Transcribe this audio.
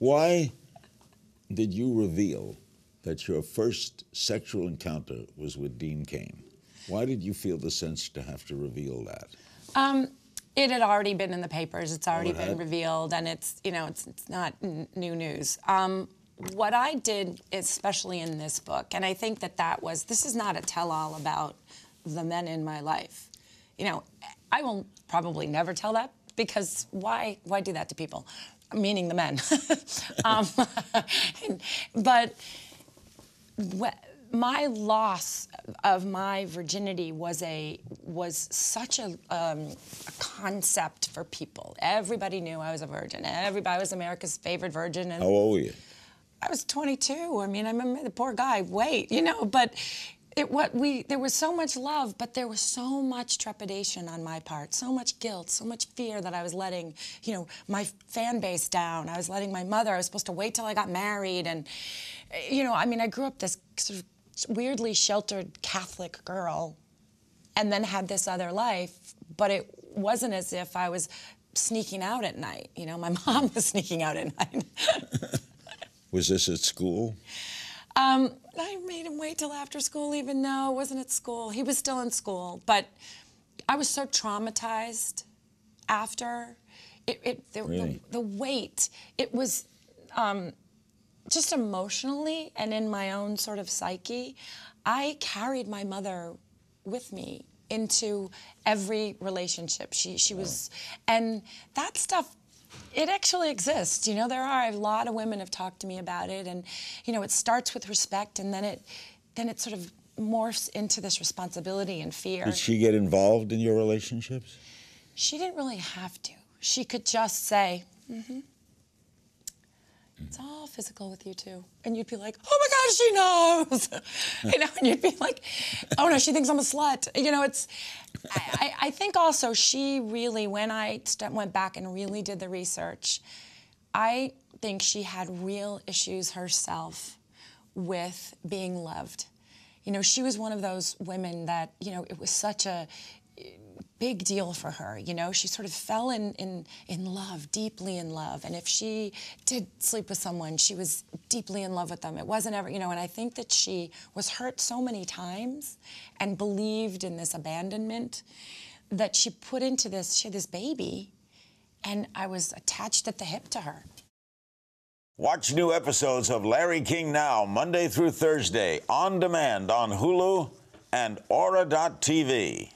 Why did you reveal that your first sexual encounter was with Dean Cain? Why did you feel the sense to have to reveal that? It had already been in the papers. It's already been revealed, and it's, you know, it's not new news. What I did, especially in this book, and I think that this is not a tell-all about the men in my life. You know, I will probably never tell that, because why do that to people? Meaning the men. But my loss of my virginity was such a concept for people. Everybody knew I was a virgin. Everybody was America's favorite virgin. And how old were you? I was 22. I mean, I remember the poor guy. Wait, you know, but there was so much love, but there was so much trepidation on my part, so much guilt, so much fear that I was letting, you know, my fan base down. I was letting my mother. I was supposed to wait till I got married, and, you know, I mean, I grew up this sort of weirdly sheltered Catholic girl, and then had this other life, but it wasn't as if I was sneaking out at night. You know, my mom was sneaking out at night. Was this at school? I made him wait till after school, even though it wasn't at school. He was still in school, but I was so traumatized after. Really? The wait, it was just emotionally and in my own sort of psyche. I carried my mother with me into every relationship. She was, and that stuff, it actually exists. You know, there are a lot of women have talked to me about it, and, you know, it starts with respect, and then it sort of morphs into this responsibility and fear. Did she get involved in your relationships? She didn't really have to. She could just say, it's all physical with you two. And you'd be like, oh my God, she knows. You know, and you'd be like, oh no, she thinks I'm a slut. You know, it's, I think also she really, when I went back and really did the research, I think she had real issues herself with being loved. You know, she was one of those women that, you know, it was such a big deal for her, you know? She sort of fell in love, deeply in love, and if she did sleep with someone, she was deeply in love with them. It wasn't ever, you know, and I think that she was hurt so many times and believed in this abandonment that she put into this, she had this baby, and I was attached at the hip to her. Watch new episodes of Larry King Now, Monday through Thursday, on demand on Hulu and Aura.tv.